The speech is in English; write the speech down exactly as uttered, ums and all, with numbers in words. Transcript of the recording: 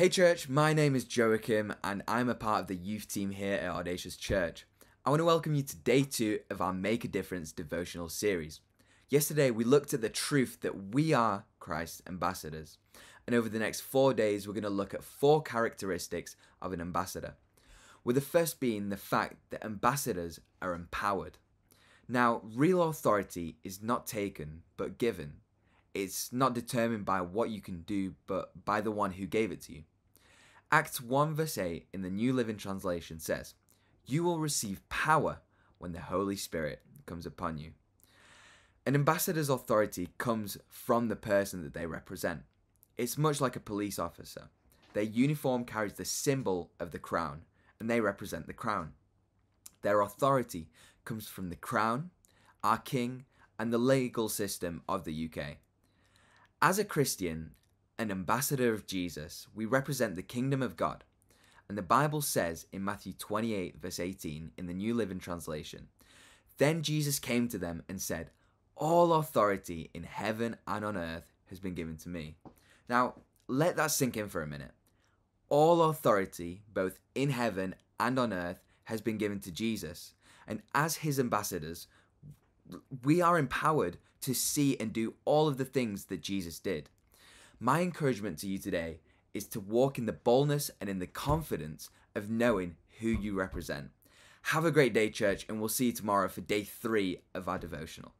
Hey church, my name is Joachim and I'm a part of the youth team here at Audacious Church. I want to welcome you to day two of our Make a Difference devotional series. Yesterday we looked at the truth that we are Christ's ambassadors, and over the next four days we're going to look at four characteristics of an ambassador, with the first being the fact that ambassadors are empowered. Now, real authority is not taken but given. It's not determined by what you can do, but by the one who gave it to you. Acts one verse eight in the New Living Translation says, "You will receive power when the Holy Spirit comes upon you." An ambassador's authority comes from the person that they represent. It's much like a police officer. Their uniform carries the symbol of the crown, and they represent the crown. Their authority comes from the crown, our king, and the legal system of the U K. As a Christian, an ambassador of Jesus, we represent the kingdom of God. And the Bible says in Matthew twenty-eight verse eighteen in the New Living Translation, "Then Jesus came to them and said, 'All authority in heaven and on earth has been given to me.'" Now, let that sink in for a minute. All authority, both in heaven and on earth, has been given to Jesus. And as his ambassadors, we are empowered to see and do all of the things that Jesus did. My encouragement to you today is to walk in the boldness and in the confidence of knowing who you represent. Have a great day, church, and we'll see you tomorrow for day three of our devotional.